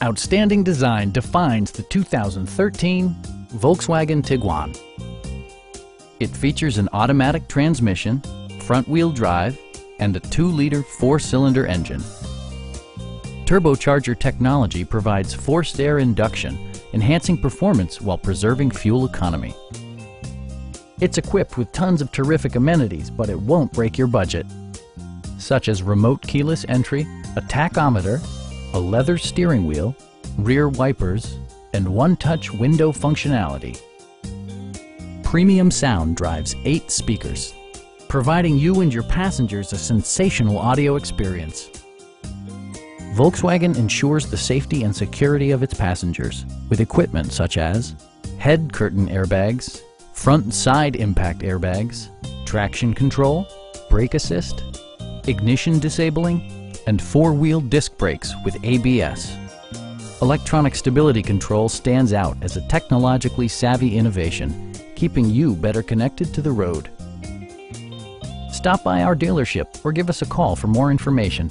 Outstanding design defines the 2013 Volkswagen Tiguan. It features an automatic transmission, front-wheel drive, and a 2-liter 4-cylinder engine. Turbocharger technology provides forced air induction, enhancing performance while preserving fuel economy. It's equipped with tons of terrific amenities, but it won't break your budget, such as remote keyless entry, a tachometer, a leather steering wheel, rear wipers, and one-touch window functionality. Premium sound drives 8 speakers, providing you and your passengers a sensational audio experience. Volkswagen ensures the safety and security of its passengers with equipment such as head curtain airbags, front and side impact airbags, traction control, brake assist, ignition disabling, and 4-wheel disc brakes with ABS. Electronic stability control stands out as a technologically savvy innovation, keeping you better connected to the road. Stop by our dealership or give us a call for more information.